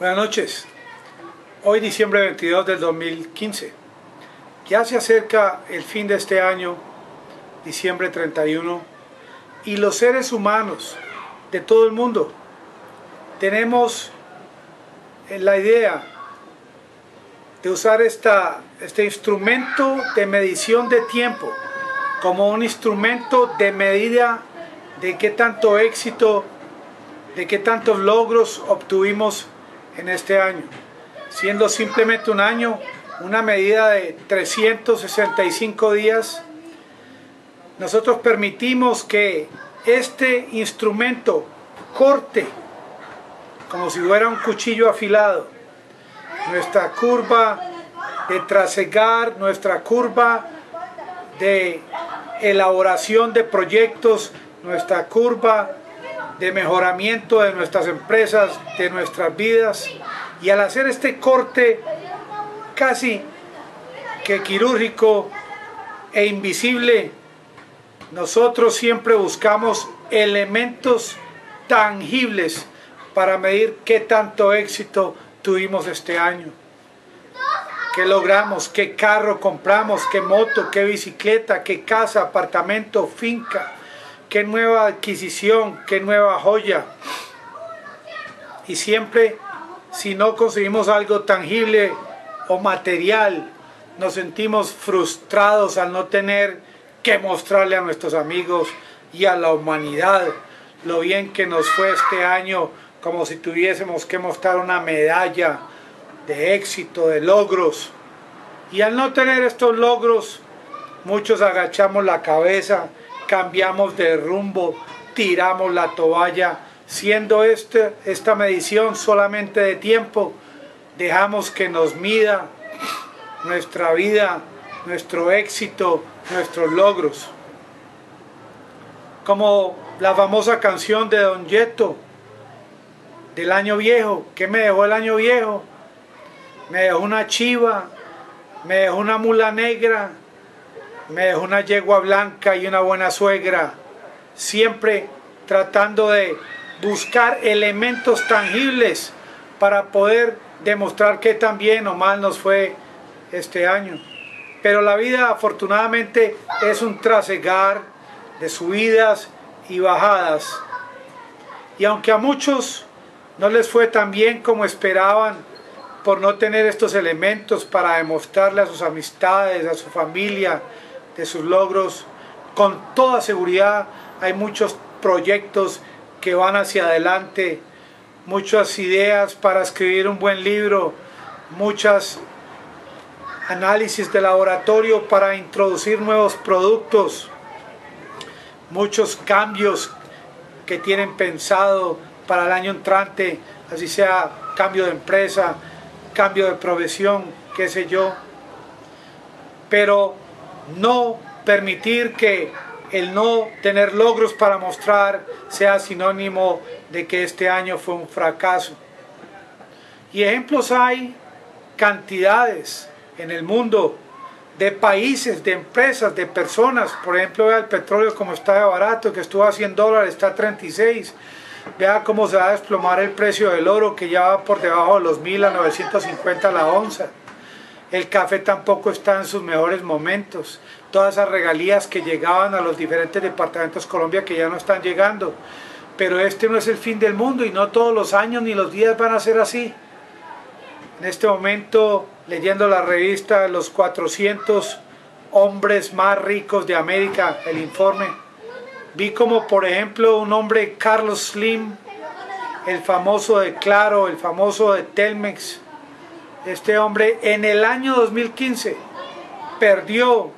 Buenas noches. Hoy diciembre 22 del 2015. Ya se acerca el fin de este año, diciembre 31, y los seres humanos de todo el mundo tenemos la idea de usar este instrumento de medición de tiempo como un instrumento de medida de qué tanto éxito, de qué tantos logros obtuvimos en este año, siendo simplemente un año una medida de 365 días. Nosotros permitimos que este instrumento corte como si fuera un cuchillo afilado nuestra curva de trasegar, nuestra curva de elaboración de proyectos, nuestra curva de mejoramiento de nuestras empresas, de nuestras vidas. Y al hacer este corte casi que quirúrgico e invisible, nosotros siempre buscamos elementos tangibles para medir qué tanto éxito tuvimos este año, qué logramos, qué carro compramos, qué moto, qué bicicleta, qué casa, apartamento, finca, qué nueva adquisición, qué nueva joya. Y siempre, si no conseguimos algo tangible o material, nos sentimos frustrados al no tener que mostrarle a nuestros amigos y a la humanidad lo bien que nos fue este año, como si tuviésemos que mostrar una medalla de éxito, de logros. Y al no tener estos logros, muchos agachamos la cabeza, cambiamos de rumbo, tiramos la toalla, siendo esta medición solamente de tiempo. Dejamos que nos mida nuestra vida, nuestro éxito, nuestros logros. Como la famosa canción de Don Tetto, del año viejo. ¿Qué me dejó el año viejo? Me dejó una chiva, me dejó una mula negra, me dejó una yegua blanca y una buena suegra. Siempre tratando de buscar elementos tangibles para poder demostrar qué tan bien o mal nos fue este año. Pero la vida, afortunadamente, es un trasegar de subidas y bajadas. Y aunque a muchos no les fue tan bien como esperaban por no tener estos elementos para demostrarle a sus amistades, a su familia, de sus logros, con toda seguridad hay muchos proyectos que van hacia adelante, muchas ideas para escribir un buen libro, muchas análisis de laboratorio para introducir nuevos productos, muchos cambios que tienen pensado para el año entrante, así sea cambio de empresa, cambio de profesión, qué sé yo. Pero no permitir que el no tener logros para mostrar sea sinónimo de que este año fue un fracaso. Y ejemplos hay cantidades en el mundo, de países, de empresas, de personas. Por ejemplo, vea el petróleo como está de barato, que estuvo a $100, está a 36. Vea cómo se va a desplomar el precio del oro, que ya va por debajo de los 1000 a 950 la onza. El café tampoco está en sus mejores momentos. Todas esas regalías que llegaban a los diferentes departamentos de Colombia que ya no están llegando. Pero este no es el fin del mundo, y no todos los años ni los días van a ser así. En este momento, leyendo la revista Los 400 Hombres Más Ricos de América, el informe, vi como, por ejemplo, un hombre, Carlos Slim, el famoso de Claro, el famoso de Telmex. Este hombre en el año 2015 perdió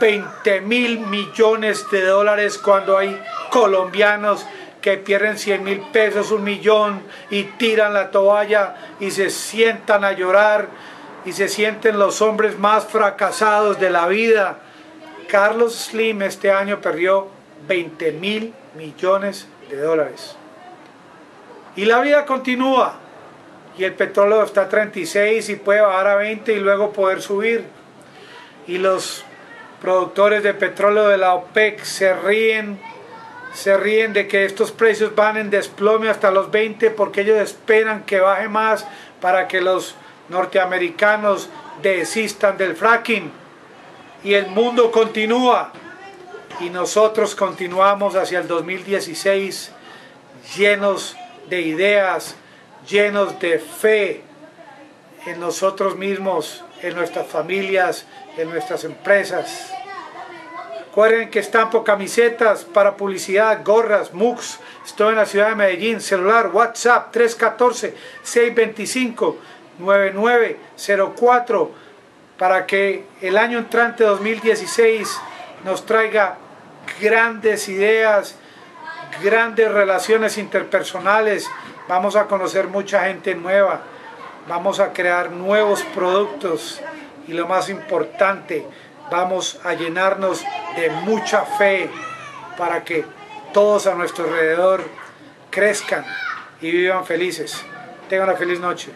$20.000 millones cuando hay colombianos que pierden $100.000 pesos, $1.000.000, y tiran la toalla y se sientan a llorar y se sienten los hombres más fracasados de la vida. Carlos Slim este año perdió $20.000 millones. Y la vida continúa, y el petróleo está a 36 y puede bajar a 20 y luego poder subir, y los productores de petróleo de la OPEP se ríen, se ríen de que estos precios van en desplome hasta los 20 porque ellos esperan que baje más para que los norteamericanos desistan del fracking. Y el mundo continúa y nosotros continuamos hacia el 2016 llenos de ideas, llenos de fe en nosotros mismos, en nuestras familias, en nuestras empresas. Recuerden que estampo camisetas para publicidad, gorras, mugs. Estoy en la ciudad de Medellín. Celular, WhatsApp 314-625-9904 para que el año entrante 2016 nos traiga grandes ideas, grandes relaciones interpersonales. Vamos a conocer mucha gente nueva. Vamos a crear nuevos productos y lo más importante, vamos a llenarnos de mucha fe para que todos a nuestro alrededor crezcan y vivan felices. Tengan una feliz noche.